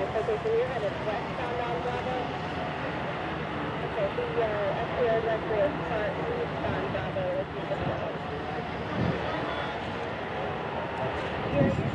Alright, okay, so you're headed westbound on Bravo. Okay, so your SPR directory is part eastbound Bravo with you. Here.